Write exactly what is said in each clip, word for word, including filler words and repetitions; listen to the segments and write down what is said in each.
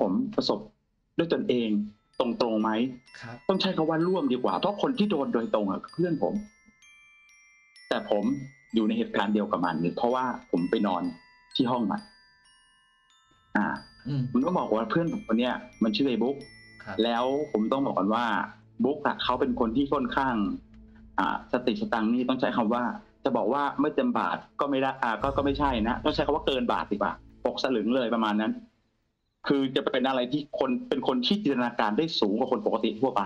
ผมประสบด้วยตนเองตรงๆไหมต้องใช้คำว่าร่วมดีกว่าเพราะคนที่โดนโดยตรงอ่ะเพื่อนผมแต่ผมอยู่ในเหตุการณ์เดียวกับมันเพราะว่าผมไปนอนที่ห้องมันอ่าผมต้องบอกว่าเพื่อนผมคนเนี้ยมันชื่อไอ้บุ๊กแล้วผมต้องบอกกันว่าบุ๊กอ่ะเขาเป็นคนที่ค่อนข้างอ่าสติสตังนี่ต้องใช้คำว่าจะบอกว่าไม่เต็มบาทก็ไม่ได้อ่าก็ก็ไม่ใช่นะต้องใช้คำว่าเกินบาทดีกว่าปกสลึงเลยประมาณนั้นคือจะเป็นอะไรที่คนเป็นคนที่จินตนาการได้สูงกว่าคนปกติทั่วไป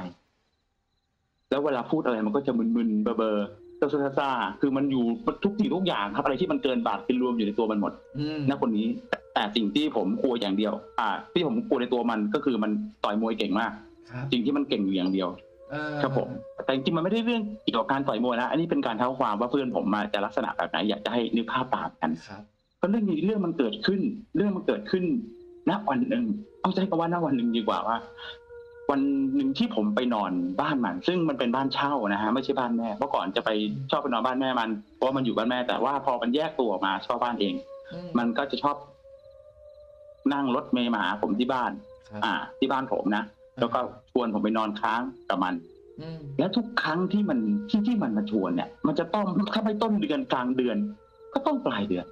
แล้วเวลาพูดอะไรมันก็จะมึนๆเบอๆเจ้าซาคือมันอยู่ทุกสิ่งทุกอย่างครับอะไรที่มันเกินบาทเป็นรวมอยู่ในตัวมันหมดนะคนนี้แต่สิ่งที่ผมกลัวอย่างเดียวอ่าที่ผมกลัวในตัวมันก็คือมันต่อยมวยเก่งมากสิ่งที่มันเก่งอยู่อย่างเดียวครับผมแต่จริงมันไม่ได้เรื่องเกี่ยวกับการต่อยมวยนะอันนี้เป็นการเท้าความว่าเพื่อนผมมาจะลักษณะแบบไหนอยากจะให้นึกภาพตามกันเพราะเรื่องนี้เรื่องมันเกิดขึ้นเรื่องมันเกิดขึ้นณวันหนึ่งเอาใจกันว่าณวันหนึ่งดีกว่าว่าวันหนึ่งที่ผมไปนอนบ้านมันซึ่งมันเป็นบ้านเช่านะฮะไม่ใช่บ้านแม่เมื่อก่อนจะไปชอบไปนอนบ้านแม่มันเพราะมันอยู่บ้านแม่แต่ว่าพอมันแยกตัวออกมาชอบบ้านเองมันก็จะชอบนั่งรถเมล์มาหาผมที่บ้านอ่าที่บ้านผมนะแล้วก็ชวนผมไปนอนค้างกับมันและทุกครั้งที่มันที่ที่มันมาชวนเนี่ยมันจะต้องถ้าไม่ต้นเดือนกลางเดือนก็ต้องปลายเดือน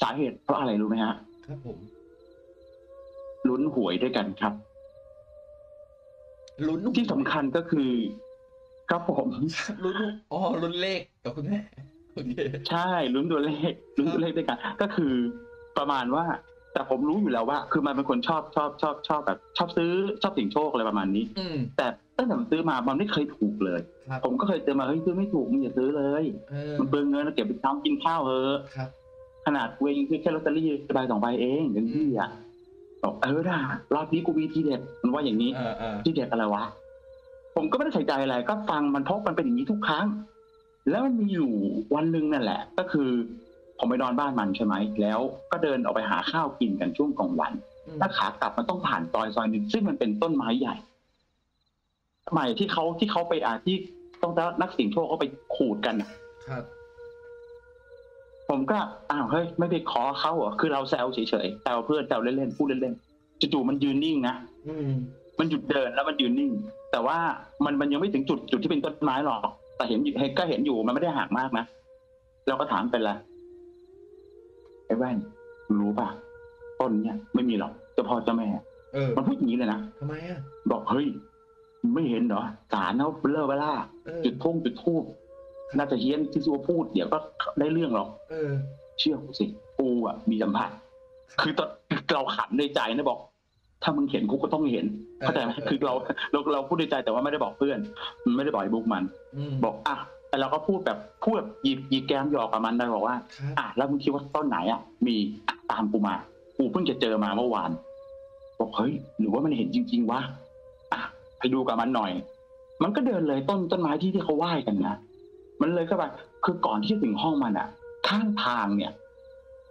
สาเหตุเพราะอะไรรู้ไหมฮะครับผมลุ้นหวยด้วยกันครับลุ้นที่สำคัญก็คือครับผมลุ้นอ๋อลุ้นเลขกับคุณแม่ใช่ลุ้นตัวเลขลุ้นตัวเลขด้วยกันก็คือประมาณว่าแต่ผมรู้อยู่แล้วว่าคือมันเป็นคนชอบชอบชอบชอบแบบชอบซื้อชอบเสี่ยงโชคอะไรประมาณนี้แต่ตั้งแต่ผมซื้อมามันไม่เคยถูกเลยผมก็เคยเจอมาเฮ้ยซื้อไม่ถูกมึงอย่าซื้อเลยมันเปลืองเงินเก็บไปทำกินข้าวเถอะขนาดเวงคือแค่ลอตเตอรี่ใบสองใบเองอย่างที่อ่ะบอกเออด่ารอบนี้กูมีทีเด็ดมันว่าอย่างนี้ทีเด็ดอะไรวะผมก็ไม่ได้ใส่ใจอะไรก็ฟังมันเพราะมันเป็นอย่างนี้ทุกครั้งแล้วมันมีอยู่วันหนึ่งนั่นแหละก็คือผมไปนอนบ้านมันใช่ไหมแล้วก็เดินออกไปหาข้าวกินกันช่วงกลางวันถ้าขากลับมันต้องผ่านซอยซอยหนึ่งซึ่งมันเป็นต้นไม้ใหญ่สมัยที่เขาที่เขาไปอาที่ต้องนักเสี่ยงโชคเขาไปขูดกันครับผมก็อ้าวเฮ้ยไม่ไปขอเขาเหรอคือเราแซวเฉยๆแซวเพื่อนแซวเล่นๆพูดเล่นๆจู่ๆมันยืนนิ่งนะมันหยุดเดินแล้วมันยืนนิ่งแต่ว่ามันมันยังไม่ถึงจุดจุดที่เป็นต้นไม้หรอกแต่เห็นก็เห็นอยู่มันไม่ได้ห่างมากนะเราก็ถามเป็นไรไอ้แว่นรู้ป่ะต้นเนี้ยไม่มีหรอกเจ้าพ่อเจ้าแม่มันพูดอย่างนี้เลยนะทำไมอ่ะบอกเฮ้ยไม่เห็นเหรอศาลเขาเล่อเวลาจุดธงจุดธูปน่าจะเฮี้ยนที่ซัวพูดเดี๋ยวก็ได้เรื่องหรอกเชื่อกูสิกูอ่ะมีสัมผัสคือตอนเราขันในใจนะบอกถ้ามึงเห็นกูก็ต้องเห็นเข้าใจไหมคือเราเราเราพูดในใจแต่ว่าไม่ได้บอกเพื่อนไม่ได้บอกไอ้บุ๊กมันบอกอ่ะแต่เราก็พูดแบบพูดหยิบหยิบแกมหยอกกับมันได้บอกว่าอ่ะแล้วมึงคิดว่าต้นไหนอ่ะมีตามกูมากูเพิ่งจะเจอมาเมื่อวานบอกเฮ้ยหรือว่ามันเห็นจริงๆวะอ่ะไปดูกับมันหน่อยมันก็เดินเลยต้นต้นไม้ที่ที่เขาไหว้กันนะมันเลยเข้าไปคือก่อนที่จะถึงห้องมันอ่ะข้างทางเนี่ย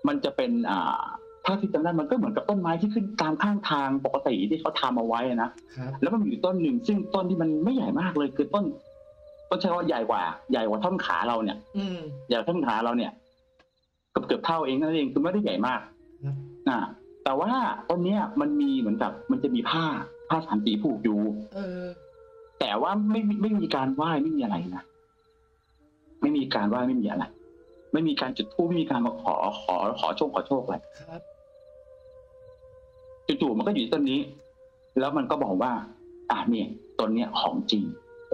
มันจะเป็นอ่าถ้าที่จำได้มันก็เหมือนกับต้นไม้ที่ขึ้นตามข้างทางปกติที่เขาทำเอาไว้นะแล้วมันมีอยู่ต้นหนึ่งซึ่งต้นที่มันไม่ใหญ่มากเลยคือต้นต้นใช้คำว่าใหญ่กว่าใหญ่กว่าท่อนขาเราเนี่ยอืมใหญ่ท่อนขาเราเนี่ยเกือบเกือบเท่าเองนั่นเองคือไม่ได้ใหญ่มากอ่าแต่ว่าต้นเนี้ยมันมีเหมือนกับมันจะมีผ้าผ้าสามสีผูกอยู่เออแต่ว่าไม่ไม่มีการไหว้ไม่มีอะไรนะไม่มีการว่าไม่มีอะไรไม่มีการจุดธูปไม่มีการมาขอขอขอโชคขอโชคอะไรครับจู่ๆมันก็อยู่ต้นนี้แล้วมันก็บอกว่าอ่ะเนี่ยต้นเนี้ยของจริง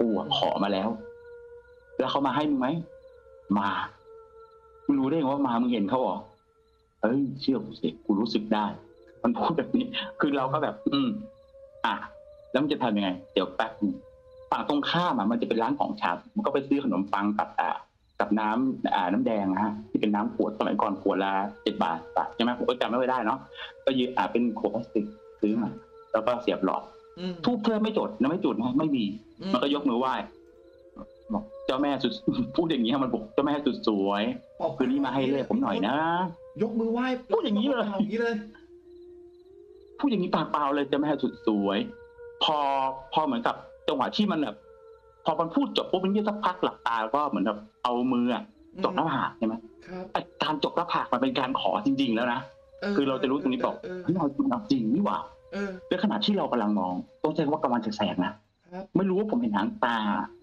กูขอมาแล้วแล้วเขามาให้มึงไหมมามึงรู้ได้ยังว่ามามึงเห็นเขาหรอเอ้ยเชื่อกูสิกูรู้สึกได้มันพูดแบบนี้คือเราก็แบบอืมอ่ะแล้วมันจะทำยังไงเดี๋ยวแป๊บนึงฝั่งตรงข้ามอ่ะมันจะเป็นร้านของชำมันก็ไปซื้อขนมปังกับอ่ากับน้ำอ่าน้ำแดงนะฮะที่เป็นน้ำขวดสมัยก่อนขวดละเจ็ดบาทบาทใช่ไหมผมก็จำไม่ได้เนาะก็ยืมอ่าเป็นขวดพลาสติกซื้อมาแล้วก็เสียบหลอดทูบเพื่อไม่จดนะไม่จุดนะไม่มีมันก็ยกมือไหว้บอกเจ้าแม่สุดพูดอย่างนี้มันบอกเจ้าแม่สุดสวยคืนนี้มาให้เลขผมหน่อยนะยกมือไหว้พูดอย่างนี้เลยอย่างนี้เลยพูดอย่างนี้ปากเปล่าเลยเจ้าแม่สุดสวยพอพอเหมือนกับจังหวะที่มันแบบพอมันพูดจบปุ๊บมันยืดสักพักหลับตาก็เหมือนแบบเอามือจกหน้าผากใช่ไหมการจกหน้าผากมันเป็นการขอจริงๆแล้วนะ คือเราจะรู้ตรงนี้บอกนี่เราดูหนังจริงนี่หว่าในขณะที่เรากำลังมองต้องใช้ว่ากำลังจะแสงนะไม่รู้ว่าผมเห็นหางตา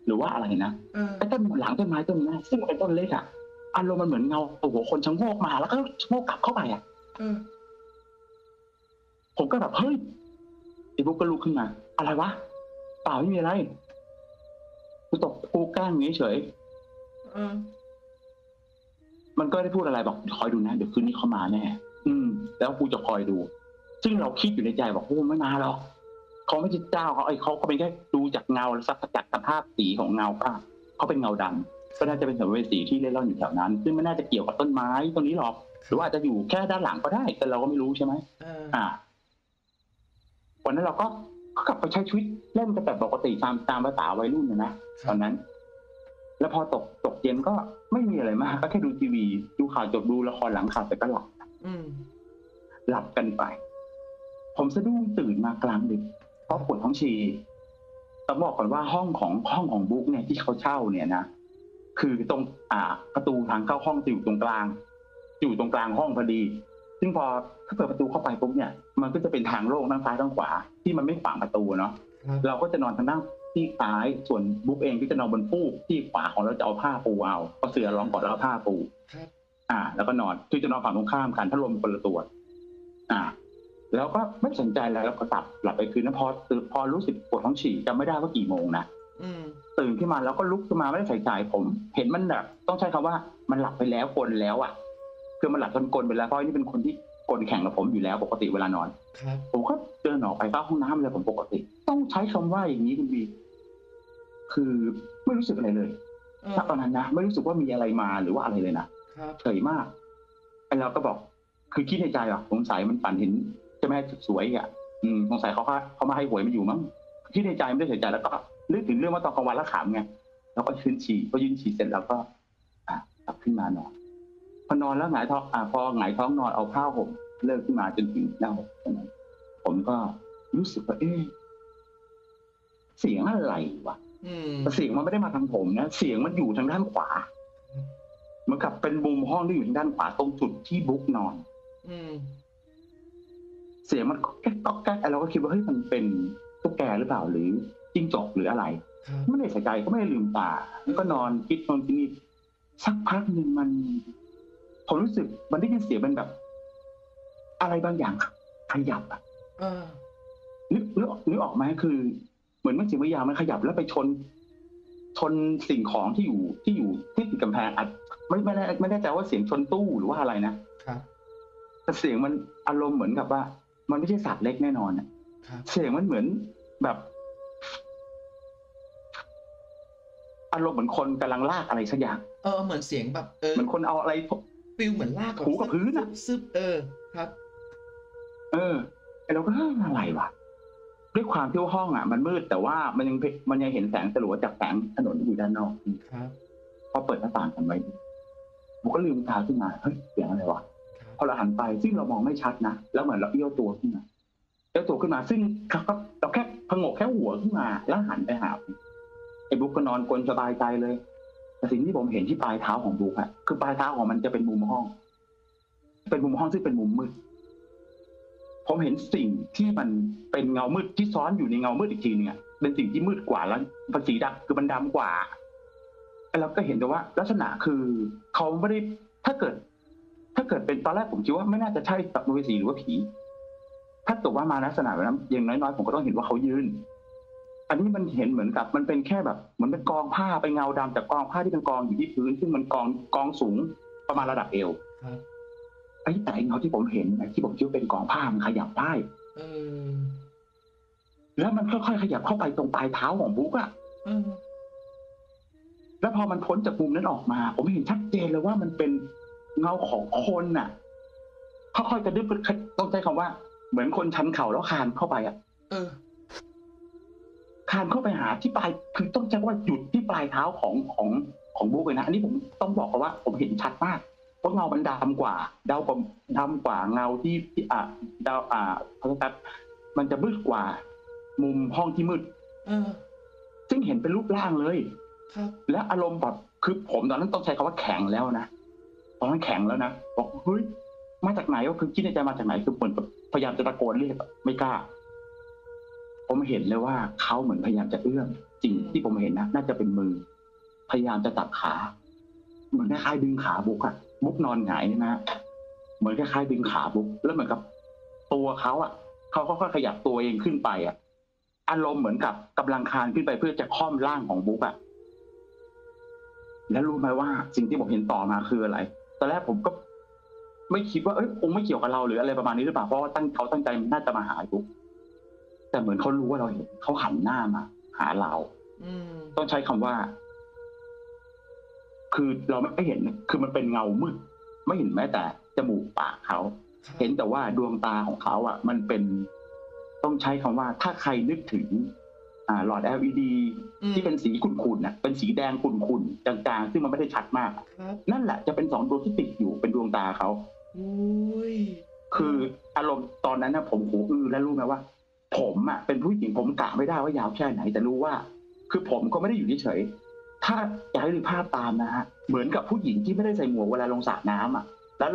หรือว่าอะไรนะไอ้ต้นหลังต้นไม้ต้นนี้ซึ่งเป็นต้นเล็กอะอารมณ์มันเหมือนเงาหัวคนชะโงกมาแล้วก็ชะโงกกลับเข้าไปอะผมก็แบบเฮ้ยไอ้พวกก็ลุกขึ้นมาอะไรวะเปล่าไม่มีอะไรกูตกกูแกล้งนี้เฉยมันก็ได้พูดอะไรบอกคอยดูนะเดี๋ยวคืนนี้เขามาแน่อืมแล้วกูจะคอยดูซึ่งเราคิดอยู่ในใจบอกโอ้ไม่มาหรอกเขาไม่ใช่เจ้าเขาไอ้เขาก็เป็นแค่ดูจากเงาและสักจากสภาพสีของเงาป่ะเขาเป็นเงาดำก็น่าจะเป็นสัมภเวสีที่เล่นล่อนอยู่แถวนั้นซึ่งไม่น่าจะเกี่ยวกับต้นไม้ต้นนี้หรอกหรือว่าอาจจะอยู่แค่ด้านหลังก็ได้แต่เราก็ไม่รู้ใช่ไหมอ่าวันนั้นเราก็กลับไปใช้ชีวิตเล่นกันแบบปกติตามตามภาษาวัยรุ่นนะนะตอนนั้นแล้วพอตกตกเย็นก็ไม่มีอะไรมากก็แค่ดูทีวีดูข่าวจบดูละครหลังข่าวแต่ก็หลับหลับกันไปผมสะดุ้งตื่นมากลางดึกเพราะปวดท้องฉี่ต้องบอกก่อนว่าห้องของห้องของบุ๊กเนี่ยที่เขาเช่าเนี่ยนะคือตรงอ่าประตูทางเข้าห้องอยู่ตรงกลางอยู่ตรงกลางห้องพอดีซึ่งพอถ้าเปิดประตูเข้าไปปุ๊บเนี่ยมันก็จะเป็นทางโล่งด้านซ้ายด้านขวาที่มันไม่ขวางประตูเนาะเราก็จะนอนทางด้านที่ซ้ายส่วนบุ๊กเองก็จะนอนบนฟูกที่ขวาของเราจะเอาผ้าปูเอาก็เสือรองก่อนแล้วเอาผ้าปูอ่าแล้วก็นอนคือจะนอนฝั่งตรงข้ามกันถ้าลมคนละตัวอ่าแล้วก็ไม่สนใจแล้วเราก็หลับหลับไปคืนนั้นพอตื่นพอรู้สึกปวดท้องฉี่จำไม่ได้ว่ากี่โมงนะตื่นขึ้นมาแล้วก็ลุกขึ้นมาไม่ได้ใส่ใจผมเห็นมันแบบต้องใช้คำว่ามันหลับไปแล้วคนแล้วอ่ะคือมันหลับจนกลนไปแล้วเพราะนี่เป็นคนที่กลแข่งกับผมอยู่แล้วปกติเวลานอนผมก็เดินออกไปเข้าห้องน้ำเลยผมปกติต้องใช้คำว่าอย่างนี้คุณบีคือไม่รู้สึกอะไรเลยณตอนนั้นนะไม่รู้สึกว่ามีอะไรมาหรือว่าอะไรเลยนะเฉยมากไอ้เราก็บอกคือคิดในใจว่าสงสัยมันฝันเห็นเจ้าแม่สวยอ่ะสงสัยเขาเขามาให้หวยมาอยู่มั้งคิดในใจไม่ได้เฉยใจแล้วก็นึกถึงเรื่องว่าตอนกลางวันแล้วขำไงแล้วก็ยืนฉี่พอยืนฉี่เสร็จแล้วก็กลับขึ้นมานอนพอนอนแล้วหงายท้องอ่าพอหงายท้องนอนเอาผ้าห่มเลิกขึ้นมาจนถึงหน้าอกผมก็รู้สึกว่าเอ๊ะเสียงอะไรวะเสียงมันไม่ได้มาทางผมนะเสียงมันอยู่ทางด้านขวาเหมือนกับเป็นมุมห้องที่อยู่ทางด้านขวาตรงจุดที่บุ๊กนอนอืเสียงมันก็แก๊กก็แก๊กไอเราก็คิดว่าเฮ้ยมันเป็นตุ๊กแกหรือเปล่าหรือจิ้งจกหรืออะไรไม่ได้ใส่ใจก็ไม่ได้ลืมตาก็นอนคิดนอนที่นี่สักพักหนึ่งมันผมรู้สึกมันได้ยินเสียงมันแบบอะไรบางอย่างขยับอ่ะนึกนึกนึกออกไหมคือเหมือนมันเสียงมันยาวมันขยับแล้วไปชนชนสิ่งของที่อยู่ที่อยู่ที่ติดกำแพงอัดไม่ไม่ได้ไม่แน่ใจว่าเสียงชนตู้หรือว่าอะไรนะครับแต่เสียงมันอารมณ์เหมือนกับว่ามันไม่ใช่สัตว์เล็กแน่นอนอ่ะเสียงมันเหมือนแบบอารมณ์เหมือนคนกำลังลากอะไรสักอย่างเออเหมือนเสียงแบบเออเหมือนคนเอาอะไรฟิลเหมือนลากถูกับพื้นอะซึบเออครับเออไอเราก็อะไรวะด้วยความที่ว่าห้องอ่ะมันมืดแต่ว่ามันยังมันยังเห็นแสงสลัวจากแสงถนนอยู่ด้านนอกครับพอเปิดหน้าต่างกันไว้ผมก็ลืมตาขึ้นมาเฮ้ยเสียงอะไรวะพอเราหันไปซึ่งเรามองไม่ชัดนะแล้วเหมือนเราเอี้ยวตัวขึ้นมาเอี้ยวตัวขึ้นมาซึ่งเราก็เราแค่ผงกแค่หัวขึ้นมาแล้วหันไปหาไอ้บุ๊กก็นอนกลนสบายใจเลยแต่สิ่งที่ผมเห็นที่ปลายเท้าของบุ๊กอะคือปลายเท้าของมันจะเป็นมุมห้องเป็นมุมห้องซึ่งเป็นมุมมืดผมเห็นสิ่งที่มันเป็นเงามืดที่ซ้อนอยู่ในเงามืดอีกทีนึงอะเป็นสิ่งที่มืดกว่าแล้วมันสีดำคือมันดำกว่าแล้วก็เห็นแต่ว่าลักษณะคือเขาไม่ได้ถ้าเกิดถ้าเกิดเป็นตอนแรกผมคิดว่าไม่น่าจะใช่สัมภเวสีหรือว่าผีถ้าเกิดว่ามาลักษณะแบบนั้นอย่างน้อยๆผมก็ต้องเห็นว่าเขายืนอันนี้มันเห็นเหมือนกับมันเป็นแค่แบบเหมือนเป็นกองผ้าไปเงาดำจากกองผ้าที่เป็นกองอยู่ที่พื้นซึ่งมันกองกองสูงประมาณระดับเอวไอ้แต่เงาที่ผมเห็นที่ผมคิดว่าเป็นกองผ้ามันขยับได้แล้วมันค่อยๆขยับเข้าไปตรงปลายเท้าของบุ๊กอะแล้วพอมันพ้นจากมุมนั้นออกมาผมเห็นชัดเจนเลยว่ามันเป็นเงาของคนน่ะค่อยๆกระดึ๊บต้องใช้คำว่าเหมือนคนชันเข่าแล้วคานเข้าไปอะคานเข้าไปหาที่ปลายคือต้องใช้ว่าหยุดที่ปลายเท้าของของของบุ๊กเลยนะอันนี้ผมต้องบอกว่าผมเห็นชัดมากเพราะเงามันดำกว่าดาวผมดำกว่าเงาที่ที่อ่ะดาวอ่ะเขาเรียกว่ามันจะมืดกว่ามุมห้องที่มืดซึ่งเห็นเป็นรูปร่างเลยและอารมณ์แบบคือผมตอนนั้นต้องใช้คำว่าแข็งแล้วนะตอนนั้นแข็งแล้วนะบอกเฮ้ย มาจากไหนก็คือคิดในใจมาจากไหนคือเหมือนพยายามจะตะโกนเรียกไม่กล้าผมเห็นเลยว่าเขาเหมือนพยายามจะเอื้อมสิ่งที่ผมเห็นนะน่าจะเป็นมือพยายามจะจับขาเหมือนคล้ายๆดึงขาบุกอะบุกนอนหงายนะเหมือนคล้ายๆดึงขาบุกแล้วเหมือนกับตัวเขาอะเขาค่อยๆขยับตัวเองขึ้นไปอะอารมณ์เหมือนกับกำลังคานขึ้นไปเพื่อจะค่อมร่างของบุ๊กอะแล้วรู้ไหมว่าสิ่งที่ผมเห็นต่อมาคืออะไรตอนแรกผมก็ไม่คิดว่าเอ้ยคงไม่เกี่ยวกับเราหรืออะไรประมาณนี้หรือเปล่าเพราะว่าตั้งเขาตั้งใจน่าจะมาหาบุ๊กแต่เหมือนเขารู้ว่าเราเห็นเขาหันหน้ามาหาเราอืมต้องใช้คำว่าคือเราไม่เห็นคือมันเป็นเงามืดไม่เห็นแม้แต่จมูกปากเขาเห็นแต่ว่าดวงตาของเขาอ่ะมันเป็นต้องใช้คำว่าถ้าใครนึกถึงอ่าหลอด แอล อี ดี ที่เป็นสีขุ่นๆนะเป็นสีแดงขุ่นๆจางๆซึ่งมันไม่ได้ชัดมากนั่นแหละจะเป็นสองดวงที่ติดอยู่เป็นดวงตาเขาคืออารมณ์ตอนนั้นนะผมหูอื้อและรู้ไหมว่าผมอ่ะเป็นผู้หญิงผมกะไม่ได้ว่ายาวแค่ไหนแต่รู้ว่าคือผมก็ไม่ได้อยู่เฉยๆถ้าอยากให้ดูภาพตามนะฮะเหมือนกับผู้หญิงที่ไม่ได้ใส่หมวกเวลาลงสระน้ำอ่ะแล้ว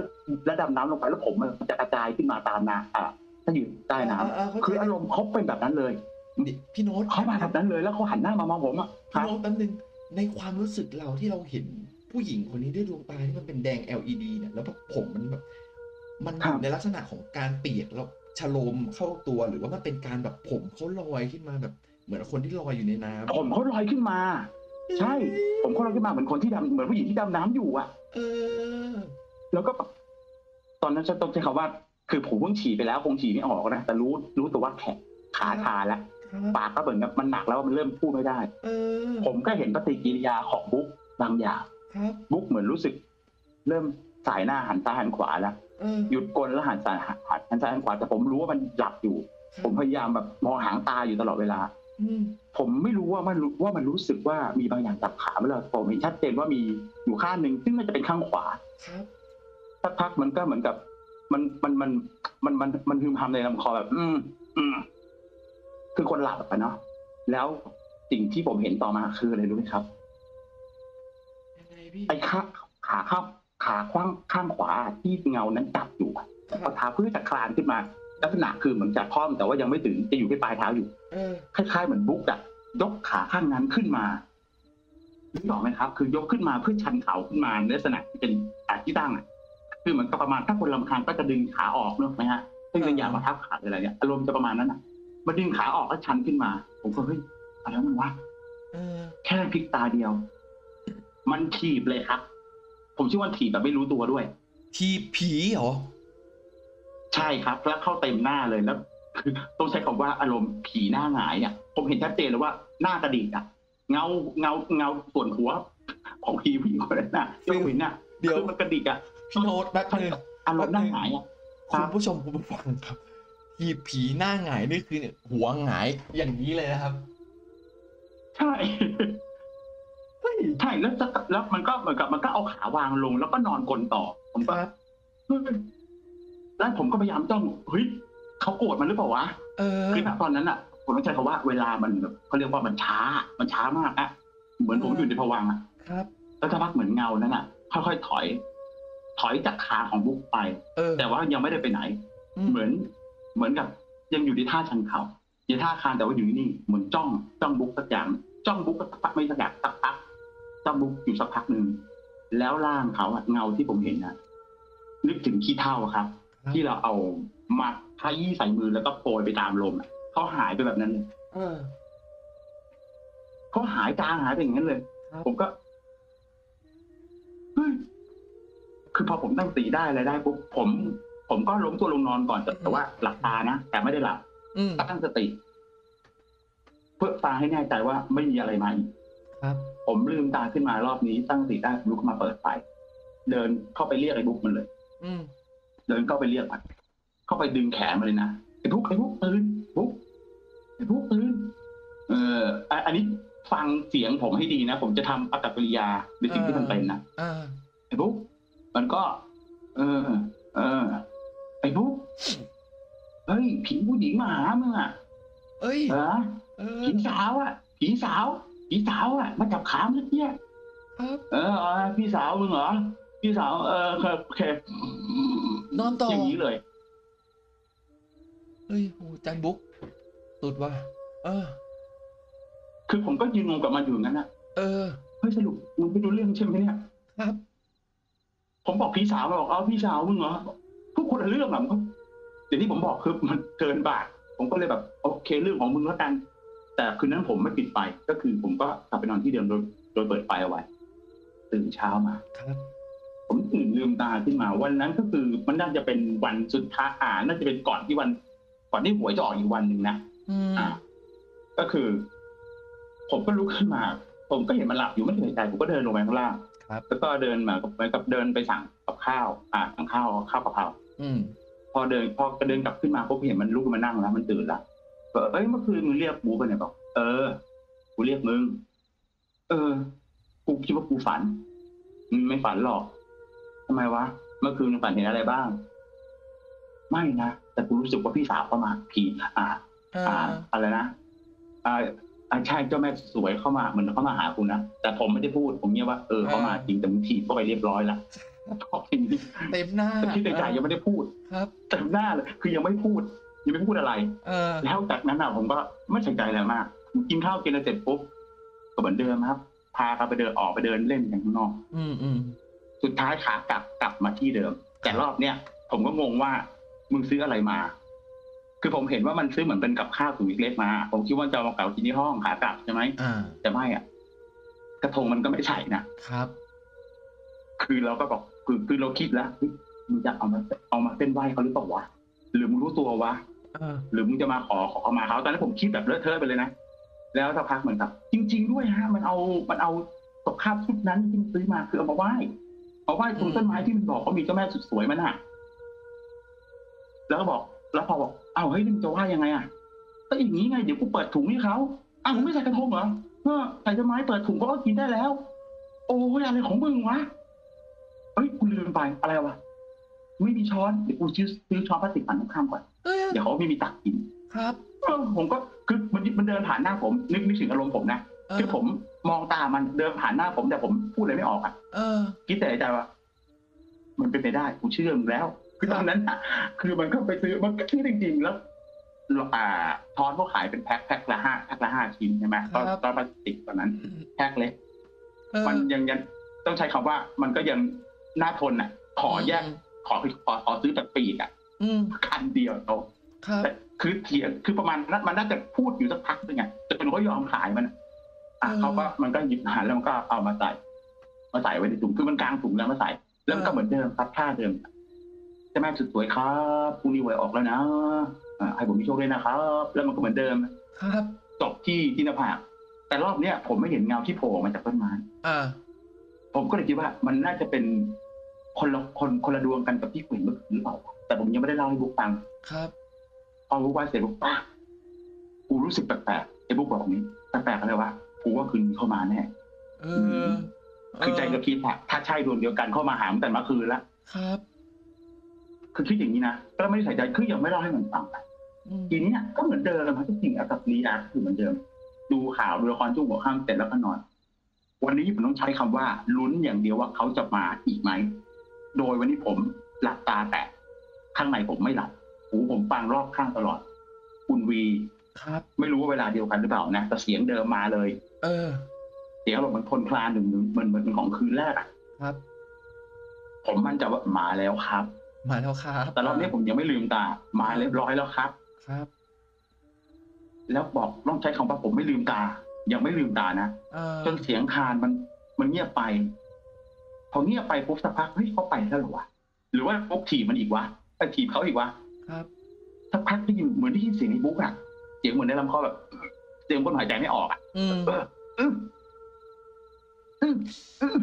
แล้วดำน้ำลงไปแล้วผมมันจะกระจายขึ้นมาตามน้ำอ่ะถ้าอยู่ใต้น้ำคืออารมณ์เขาเป็นแบบนั้นเลยพี่โน้ตเขามาแบบนั้นเลยแล้วเขาหันหน้ามามองผมอ่ะพี่โน้ตแป๊บนึงในความรู้สึกเราที่เราเห็นผู้หญิงคนนี้ด้วยดวงตาที่มันเป็นแดง แอล อี ดี เนี่ยแล้วผมมันแบบมันอยู่ในลักษณะของการเปียกแล้วชโลมเข้าตัวหรือว่ามันเป็นการแบบผมเขาลอยขึ้นมาแบบเหมือนคนที่ลอยอยู่ในน้ำผมเขาลอยขึ้นมาใช่ผมเขาลอยขึ้นมาเหมือนคนที่ดำเหมือนผู้หญิงที่ดำน้ำอยู่อ่ะเออแล้วก็ตอนนั้นฉันต้องใช้คำว่าคือผมเพิ่งฉี่ไปแล้วคงฉี่ไม่ออกนะแต่รู้รู้ตัวว่าแขนขาชาแล้วปากก็เหมือนแบบมันหนักแล้วมันเริ่มพูดไม่ได้เออผมก็เห็นปฏิกิริยาของบุ๊กบางอย่างบุ๊กเหมือนรู้สึกเริ่มสายหน้าหันซ้ายหันขวาแล้วหยุดกลแล้วหันซ้ายหันซ้ายหันขวาแต่ผมรู้ว่ามันหลับอยู่ผมพยายามแบบมองหางตาอยู่ตลอดเวลาผมไม่รู้ว่ามันว่ามันรู้สึกว่ามีบางอย่างจับขาเมื่อเราผมเห็นชัดเจนว่ามีอยู่ข้างหนึ่งซึ่งมันจะเป็นข้างขวาสักพักมันก็เหมือนกับมันมันมันมันมันมันพึมพำในลำคอแบบอืมอืมคือคนหลับไปเนาะแล้วสิ่งที่ผมเห็นต่อมาคืออะไรรู้ไหมครับไอ้ขาขาเข้าขาข้างข้างขวาที่เงานั้นจับอยู่เอาเท้าเพื่อจะคลานขึ้นมาลักษณะคือเหมือนจะคล่อมแต่ว่ายังไม่ถึงจะอยู่ที่ปลายเท้าอยู่คล้ายๆเหมือนบุ๊กอะยกขาข้างนั้นขึ้นมารู้หรอไหมครับคือยกขึ้นมาเพื่อชันเข่าขึ้นมาในลักษณะที่เป็นอาที่ตั้งอะคือเหมือนประมาณถ้าคนลำคาญก็จะดึงขาออกเนอะไหมฮะซึ่งเป็นอย่างมาทับขาอะไรเนี่ยอารมณ์จะประมาณนั้นอะมาดึงขาออกก็ชันขึ้นมาผมก็เฮ้ยอะไรมันวะแค่พลิกตาเดียวมันถีบเลยครับผมชื่อว่าถีบแต่ไม่รู้ตัวด้วยถีบผีเหรอใช่ครับแล้วเข้าเต็มหน้าเลยแล้วคือต้องใช้คำว่าอารมณ์ผีหน้าหงายเนี่ยผมเห็นชัดเจนเลยว่าหน้ากระดิกอะเงาเงาเงาส่วนหัวของผีผู้หญิงคนนั้นน่ะเจ้าวินน่ะเดี๋ยวมันกระดิกอะพี่โน้ตแป๊บนึงอารมณ์หน้าหงายอะคุณผู้ชมคุณผู้ฟังครับถีบผีหน้าหงายนี่คือเนี่ยหัวหงายอย่างนี้เลยนะครับใช่ใช่แล้วแล้วมันก็เหมือนกับมันก็เอาขาวางลงแล้วก็นอนกลนต่อผมก็แล้วผมก็พยายามจ้องเฮ้ยเขาโกรธมันหรือเปล่าวะคือณตอนนั้นอ่ะผมต้องใช้คำว่าเวลามันแบบเขาเรียกว่ามันช้ามันช้ามากอ่ะเหมือนผมอยู่ในภวังค์อ่ะครับแล้วสักพักเหมือนเงานั่นอ่ะค่อยๆถอยถอยจากขาของบุ๊กไปแต่ว่ายังไม่ได้ไปไหนเหมือนเหมือนกับยังอยู่ในท่าชันเข่าอยู่ท่าคานแต่ว่าอยู่นี่เหมือนจ้องจ้องบุ๊กสักอย่างจ้องบุ๊กสักพักไม่สักอย่างสักพักจ้องบุ๊กอยู่สักพักหนึ่งแล้วร่างเขาเงาที่ผมเห็นนะนึกถึงขี้เถ้าครับที่เราเอามาขยี้ใส่มือแล้วก็โปรยไปตามลมเขาหายไปแบบนั้นเลยเขาหายจางหายไปอย่างนั้นเลยผมก็คือพอผมตั้งตีได้อะไรได้ปุ๊บผมผมก็ล้มตัวลงนอนก่อนแต่ว่าหลับตานะแต่ไม่ได้หลับตั้งสติเพื่อตาให้แน่ใจว่าไม่มีอะไรมาอีกผมลืมตาขึ้นมารอบนี้ตั้งสติได้ลุกมาเปิดไฟเดินเข้าไปเรียกไอ้บุ๊กมันเลยอืเดินเข้าไปเรียกมันเข้าไปดึงแขนมาเลยนะไอ้บุ๊กไอ้บุ๊กตื่นบุ๊กไอ้บุ๊กตื่นเอออันนี้ฟังเสียงผมให้ดีนะผมจะทำอากัปกิริยาหรือสิ่งที่มันเป็นนะไอ้บุ๊กมันก็เออเออไอ้บุ๊กเฮ้ยผีผู้หญิงมาหามึงอ่ะเอ้ยเหรอผีสาวอ่ะผีสาวผีสาวอ่ะมาจับขาเมื่อกี้เออพี่สาวมึงเหรอพี่สาวเออโอเค นอนต่ออย่างนี้เลยเฮ้ยจันบุ๊กสุดว่ะเออคือผมก็ยืนงงกับมันอยู่งั้นนะเออเฮ้ยสรุปมึงไม่รู้เรื่องใช่ไหมเนี่ยครับผมบอกพี่สาวบอกเอ้าพี่สาวมึงเหรอพวกคุณเรื่องหรอครับแต่ที่ผมบอกคือมันเกินบาทผมก็เลยแบบโอเคเรื่องของมึงแล้วกันแต่คืนนั้นผมไม่ปิดไฟก็คือผมก็กลับไปนอนที่เดิมโดยโดยเปิดไฟเอาไว้ตื่นเช้ามาครับผมตื่นลืมตาขึ้นมาวันนั้นก็คือมันน่าจะเป็นวันสุดท้ายอ่าน่าจะเป็นก่อนที่วันก่อนที่หวยจะออกอีกวันหนึ่งนะอ่าก็คือผมก็ลุกขึ้นมาผมก็เห็นมันหลับอยู่ไม่เห็นใจผมก็เดินลงไปข้างล่างครับแล้วก็เดินมากับกับเดินไปสั่งกับข้าวอ่าสั่งข้าวข้าวกะเพราอืมพอเดินพอเดินกลับขึ้นมาผมเห็นมันลุกมานั่งแล้วมันตื่นละก็เอ้ยเมื่อคืนมึงเรียกกูไปไหนบอกเออกูเรียกมึงเออกูคิดว่ากูฝันมึงไม่ฝันหรอกทำไมวะเมื่อคืนมึงฝันเห็นอะไรบ้างไม่นะแต่กูรู้สึกว่าพี่สาวเข้ามาผีอ่าอ่าอะไรนะอ่าอาชายเจ้าแม่สวยเข้ามาเหมือนเข้ามาหาคุณนะแต่ผมไม่ได้พูดผมเนี่ยว่าเออเข้ามาจริงแต่มึงถีบเข้าไปเรียบร้อยละเต็มหน้าแต่ที่ใจยังไม่ได้พูดครับเต็มหน้าเลยคือยังไม่พูดยังไม่พูดอะไรเออแล้วจากนั้นอ่ะผมก็ไม่สนใจอะไรมากกินข้าวกินแล้วเสร็จปุ๊บก็เหมือนเดิมครับพาเขาไปเดินออกไปเดินเล่นกันข้างนอกอืมอืมสุดท้ายขากลับกลับมาที่เดิมแต่รอบเนี้ยผมก็งงว่ามึงซื้ออะไรมาคือผมเห็นว่ามันซื้อเหมือนเป็นกับข้าวถุงเล็กมาผมคิดว่าจะเอาเก๋ากินที่ห้องขากลับใช่ไหมแต่ไม่อ่ะกระทงมันก็ไม่ใช่นะครับคือเราก็บอกคือคือเราคิดแล้วมึงจะเอามาเอามาเส้นไหว้เขาหรือเปล่าวะหรือมึงรู้ตัววะหรือมึงจะมาขอขอเขามาเขาตอนนั้นผมคิดแบบเลอะเทอะไปเลยนะแล้วสักพักเหมือนกับจริงๆด้วยฮะมันเอามันเอากับข้าวชุดนั้นที่ซื้อมาคือเอามาไหว้เอาไหว้ตรงต้นไม้ที่มันบอกเขามีเจ้าแม่สุดสวยมันอ่ะแล้วก็บอกแล้วพอบอกเอาเฮ้ยจะว่ายังไงอ่ะก็อย่างนี้ไงเดี๋ยวกูเปิดถุงให้เขาอ้าวมึงไม่ใส่กระทงเหรอเออใส่ต้นไม้เปิดถุงก็กินได้แล้วโอ้ยอะไรของมึงวะเฮ้ยกูลืมไปอะไรวะไม่มีช้อนเดี๋ยวกูซื้อช้อนพลาสติกอันข้างๆก่อนเดี๋ยวเขาไม่มีตักกินครับผมก็คือมันมันเดินผ่านหน้าผมนึกนึกถึงอารมณ์ผมนะคือผมมองตามันเดินผ่านหน้าผมแต่ผมพูดอะไรไม่ออกอ่ะคิดแต่ใจว่ามันเป็นไปได้กูเชื่อมึงแล้วคือตอนนั้นอ่ะคือมันก็ไปซื้อมันก็ซื้อจริงๆแล้วอ่าทอนเขาขายเป็นแพ็คแพ็คละห้าแพ็คละห้าชิ้นใช่ไหมตอนตอนพลาสติกตอนนั้นแพ็คเล็กมันยังยังต้องใช้คำว่ามันก็ยังน่าทนอ่ะขอแยกขอขอขอซื้อแบบปีกอ่ะคันเดียวโตแต่คือเถียงคือประมาณนั้นมันน่าจะพูดอยู่สักพักนึงไงแต่เป็นเขายอมขายมันอ่ะเขาก็มันก็หยิบหาแล้วมันก็เอามาใส่มาใส่ไว้ในถุงคือมันกลางถุงแล้วมาใส่แล้วก็เหมือนเดิมพัดท่าเดิมเจ้าแม่สุดสวยครับพรุ่งนี้หวยออกแล้วนะให้ผมมีโชคด้วยนะครับแล้วมันก็เหมือนเดิมครับจบที่ที่หน้าผากแต่รอบเนี้ยผมไม่เห็นเงาที่โผล่มาจากต้นไม้ผมก็เลยคิดว่ามันน่าจะเป็นคนละคนคนละดวงกันกับที่ผมเห็นเมื่อคืนหรือเปล่าแต่ผมยังไม่ได้เล่าให้บุ๊กฟังครับพอบุ๊กว่าเสร็จบุ๊กป้ากูรู้สึกแปลกๆไอ้บุ๊กบอกแบบนี้แปลกๆอะไรวะกูว่าคืนเข้ามาแน่เออคือใจก็คิดว่าถ้าใช่ดวงเดียวกันเข้ามาหาตั้งแต่เมื่อคืนแล้วครับคือคิดอย่างนี้นะก็ไม่ใส่ใจคือยังไม่เล่าให้มันฟังไปทีนี้ก็เหมือนเดิมทุกสิ่งอากับลีอาคือเหมือนเดิมดูข่าวดูละครช่วงหัวค่ำเสร็จแล้วก็นอนวันนี้ผมต้องใช้คำว่าลุ้นอย่างเดียวว่าเขาจะมาอีกไหมโดยวันนี้ผมหลับตาแต่ข้างในผมไม่หลับหูผมฟังรอบข้างตลอดคุณวีครับไม่รู้ว่าเวลาเดียวกันหรือเปล่านะแต่เสียงเดิมมาเลยเออเสียงแบบมันทนคลานหนึ่งเหมือนเหมือนของคืนแรกอ่ะครับผมมั่นใจว่ามาแล้วครับมาแล้วครับแต่รอบนี้ผมยังไม่ลืมตามาเรียบร้อยแล้วครับครับแล้วบอกต้องใช้คำว่าผมไม่ลืมตายังไม่ลืมตานะจนเสียงคานมันมันเงียบไปพอเงียบไปปุ๊บสักพักเฮ้ยเขาไปแล้วหรอวะหรือว่าพวกถีบมันอีกวะไปถีบเขาอีกวะครับสักพักได้ยินเหมือนได้ยินเสียงในบุ๊กอะเสียงเหมือนในลำคอแบบเสียงคนหายใจไม่ออกอะอืมอืมอืมอืม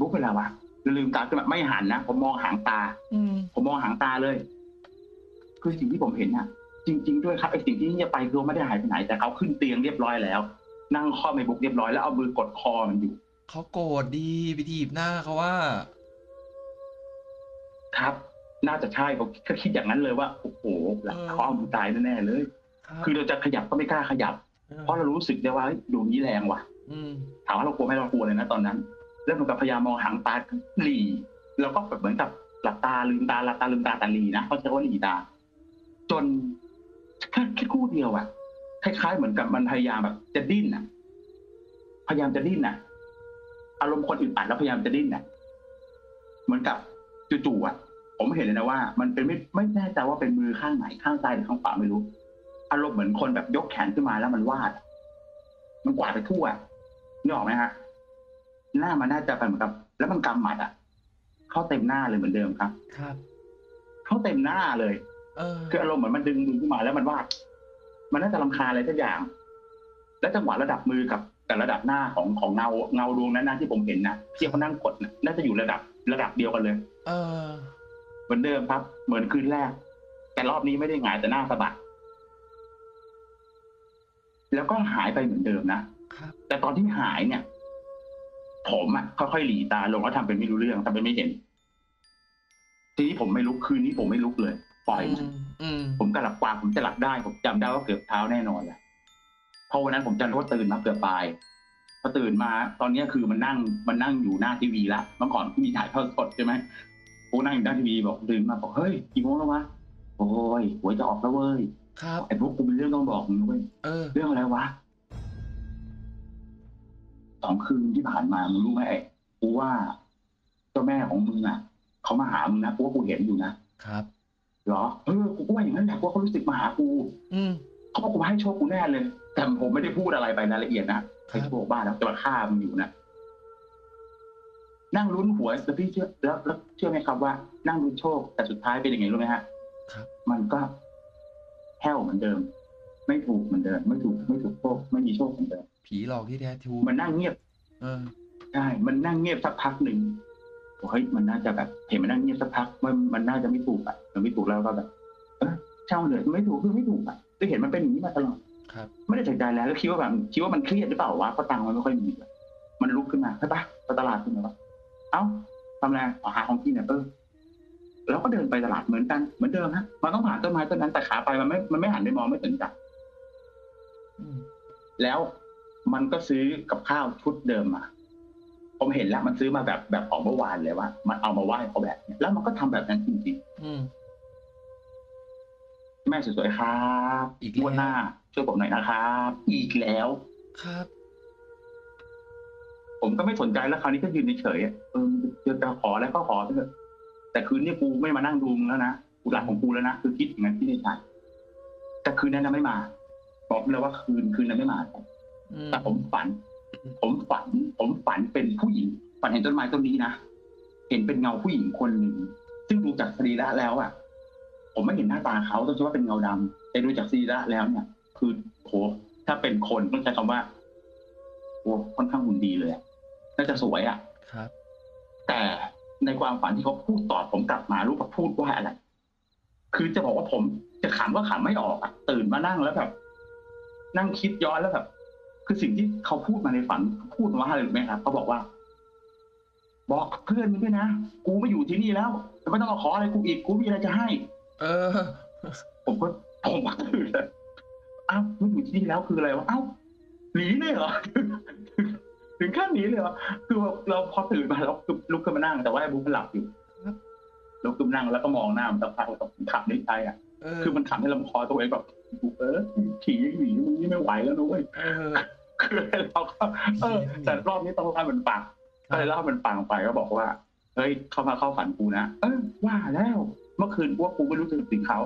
บุ๊กเป็นไรวะลืมตาขึ้นมาไม่หันนะผมมองหางตาอืผมมองหางตาเลยคือสิ่งที่ผมเห็นอ่ะจริงๆด้วยครับไอ้สิ่งที่จะไปคือไม่ได้หายไปไหนแต่เขาขึ้นเตียงเรียบร้อยแล้วนั่งข้อไม่บุกเรียบร้อยแล้วเอามือกดคอมันอยู่เขาโกรธดีไปถีบหน้าเขาว่าครับน่าจะใช่ผมก็คิดอย่างนั้นเลยว่าโอ้โหหลังเขาเอามือตายแน่ๆเลยคือเราจะขยับก็ไม่กล้าขยับเพราะเรารู้สึกได้ว่าดวงนี้แรงว่ะอืถามว่าเรากลัวไหมเรากลัวเลยนะตอนนั้นแล้วมันก็พยายามมองหางตาหลีแล้วก็แบบเหมือนกับ หลับตาลืมตาหลับตาลืมตาตาลีนะเขาใช้ว่าลีตาจนแค่แค่คู่เดียวอะคล้ายๆเหมือนกับมันพยายามแบบจะดิ้นอะพยายามจะดิ้นอะอารมณ์คนอึดอัดแล้วพยายามจะดิ้นอะเหมือนกับจู่ๆอะผมเห็นเลยนะว่ามันเป็นไม่ไม่แน่ใจว่าเป็นมือข้างไหนข้างซ้ายหรือข้างขวาไม่รู้อารมณ์เหมือนคนแบบยกแขนขึ้นมาแล้วมันวาดมันกวาดไปทั่วนี่ออกไหมฮะหน้ามันน่าจะเป็นเหมือนกับแล้วมันกำหมัดอ่ะเข้าเต็มหน้าเลยเหมือนเดิมครับครับเข้าเต็มหน้าเลยเออคืออารมณ์เหมือนมันดึงมือขึ้นมาแล้วมันวาดมันน่าจะรำคาญอะไรสักอย่างและจังหวะระดับมือกับกับระดับหน้าของของเงาเงาดวงนั้นนะที่ผมเห็นนะที่เขานั่งกดน่าจะอยู่ระดับระดับเดียวกันเลยเออเหมือนเดิมครับเหมือนคืนแรกแต่รอบนี้ไม่ได้หงายแต่หน้าสะบัดแล้วก็หายไปเหมือนเดิมนะแต่ตอนที่หายเนี่ยผมอ่ะค่อยๆหลีตาลงแล้วทำเป็นไม่รู้เรื่องทำเป็นไม่เห็นทีนี้ผมไม่ลุกคืนนี้ผมไม่ลุกเลยปล่อยมันผมกระหลับกวางผมจะหลับได้ผมจำได้ว่าเกือบเท้าแน่นอนแหละเพราะวันนั้นผมจำได้ว่าตื่นมาเกือบปลายพอตื่นมาตอนนี้คือมันนั่งมันนั่งอยู่หน้าทีวีละเมื่อก่อนมีถ่ายทอดสดใช่ไหมผมนั่งอยู่หน้าทีวีบอกตื่นมาบอกเฮ้ยกี่โมงแล้ววะโอ้ยหัวจะออกแล้วเว้ยไอ้พวกกูมีเรื่องต้องบอกมึงเว้ยเรื่องอะไรวะสองคืนที่ผ่านมามึงรู้ไหมไอ้กูว่าเจ้าแม่ของมึงอ่ะเขามาหามึงนะกูว่ากูเห็นอยู่นะครับเหรอเออกูว่าอย่างนั้นแหละกูว่าเขารู้สึกมาหากูอืมเขาบอกกูให้โชคกูแน่เลยแต่ผมไม่ได้พูดอะไรไปรายละเอียดนะใครจะบอกบ้าแล้วจะมาฆ่ามึงอยู่นะนั่งลุ้นหวยแล้วพี่เชื่อแล้วแล้วเชื่อไหมครับว่านั่งลุ้นโชคแต่สุดท้ายเป็นยังไงรู้ไหมฮะครับมันก็แห้วเหมือนเดิมไม่ถูกเหมือนเดิมไม่ถูกไม่ถูกโชคไม่มีโชคเหมือนเดิมผีหลอกที่แท้ทูมันนั่งเงียบเออใช่มันนั่งเงียบสักพักหนึ่งเฮ้ยมันน่าจะแบบเห็นมันนั่งเงียบสักพักมันมันน่าจะไม่ถูกอ่ะมันไม่ถูกแล้วก็แบบเออเช่าเหนื่อยไม่ถูกคือไม่ถูกอ่ะก็เห็นมันเป็นอย่างนี้มาตลอดครับไม่ได้ใส่ใจแล้วก็คิดว่าแบบคิดว่ามันเครียดหรือเปล่าวะเพราะตังค์มันไม่ค่อยมีมันลุกขึ้นมาใช่ปะไปตลาดขึ้นมาปะเอ้าทำอะไรหาของกินเนี่ยเออแล้วก็เดินไปตลาดเหมือนกันเหมือนเดิมฮะมันต้องผ่านต้นไม้ต้นนั้นแต่ขาไปมันไม่มันไม่หันไปมองไม่สนใจแล้วมันก็ซื้อกับข้าวชุดเดิมมาผมเห็นแล้วมันซื้อมาแบบแบบของเมื่อวานเลยว่ามันเอามาไหว้เอาแบบนี้แล้วมันก็ทำแบบนั้นจริงๆแม่สวยๆครับอีกงวดหน้าช่วยผมหน่อยนะครับอีกแล้วครับผมก็ไม่สนใจแล้วคราวนี้ก็ยืนเฉยเออจะขอแล้วก็ขอไปเถอะแต่คืนนี้กูไม่มานั่งดูมึงแล้วนะกูหลับของกูแล้วนะคือคิดอย่างนั้นที่ในใจแต่คืนนั้นนะไม่มาบอกเลยว่าคืนคืนนั้นไม่มาแต่ผมฝันผมฝันผมฝันเป็นผู้หญิงฝันเห็นต้นไม้ต้นนี้นะเห็นเป็นเงาผู้หญิงคนหนึ่งซึ่งดูจากสรีระแล้วอ่ะผมไม่เห็นหน้าตาเขาต้องเชื่อว่าเป็นเงาดำแต่ดูจากสรีระแล้วเนี่ยคือโหถ้าเป็นคนต้องใช้คำว่าโหค่อนข้างหุ่นดีเลยน่าจะสวยอ่ะครับแต่ในความฝันที่เขาพูดตอบผมกลับมารู้ว่าพูดว่าอะไรคือจะบอกว่าผมจะขำก็ขำไม่ออกอ่ะตื่นมานั่งแล้วแบบนั่งคิดย้อนแล้วแบบคือสิ่งที่เขาพูดมาในฝันพูดว่าอะไรหรือไม่ครับเขาบอกว่าบอกเพื่อนมึงด้วยนะกูไม่อยู่ที่นี่แล้วไม่ต้องมาขออะไรกูอีกกูมีอะไรจะให้เออผมก็ผมก็ตื่นเลยอ้าวไม่อยู่ที่นี่แล้วคืออะไรวะอ้าวหนีเลยเหรอถึงขั้นหนีเลยเหรอคือเราพอตื่นมาเราลุกขึ้นมานั่งแต่ว่าไอ้บุ๊กมันหลับอยู่ลุกขึ้นนั่งแล้วก็มองหน้ามันตะพักตะขับในใจอ่ะคือมันขับในลำคอตัวเองแบบเออขี่ยังหนีมึงนี่ไม่ไหวแล้วนุ้ยคือเราก็เออแต่รอบนี้ต้องเล่ามันปังก็เลยเล่ามันปังไปก็บอกว่าเฮ้ยเข้ามาเข้าฝันกูนะเออว่าแล้วเมื่อคืนว่ากูไม่รู้สึกถึงเขา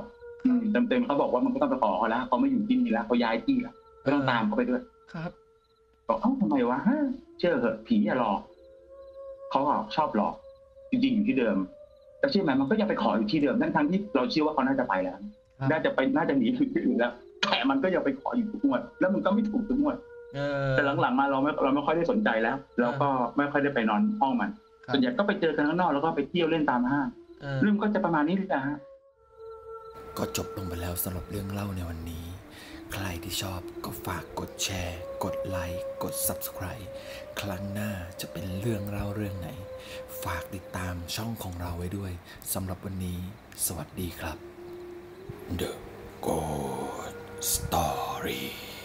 เต็มๆเขาบอกว่ามันก็ต้องไปขอเขาแล้วเขาไม่อยู่ที่นี่แล้วเขาย้ายที่แล้วต้องตามเขาไปด้วยครับบอกเอ้าทำไมวะเชื่อเหอะผีอย่าหลอกเขาชอบหลอกจริงๆอยู่ที่เดิมแต่เชื่อไหมมันก็ยังไปขออยู่ที่เดิมทั้งๆที่เราเชื่อว่าเขาน่าจะไปแล้วน่าจะไปน่าจะหนีที่อื่นแล้วแต่มันก็ยังไปขออยู่ทุกงวดแล้วมันก็ไม่ถูกทุกงวดแต่หลังๆมาเราไม่เราไม่ค่อยได้สนใจแล้วเราก็ไม่ค่อยได้ไปนอนห้องมันส่วนใหญ่ก็ไปเจอกันข้างนอกแล้วก็ไปเที่ยวเล่นตามห้างเรื่องก็จะประมาณนี้เลยนะฮะก็จบลงไปแล้วสำหรับเรื่องเล่าในวันนี้ใครที่ชอบก็ฝากกดแชร์กดไลค์กด ซับสไครบ์ ครั้งหน้าจะเป็นเรื่องเล่าเรื่องไหนฝากติดตามช่องของเราไว้ด้วยสำหรับวันนี้สวัสดีครับThe Ghost Story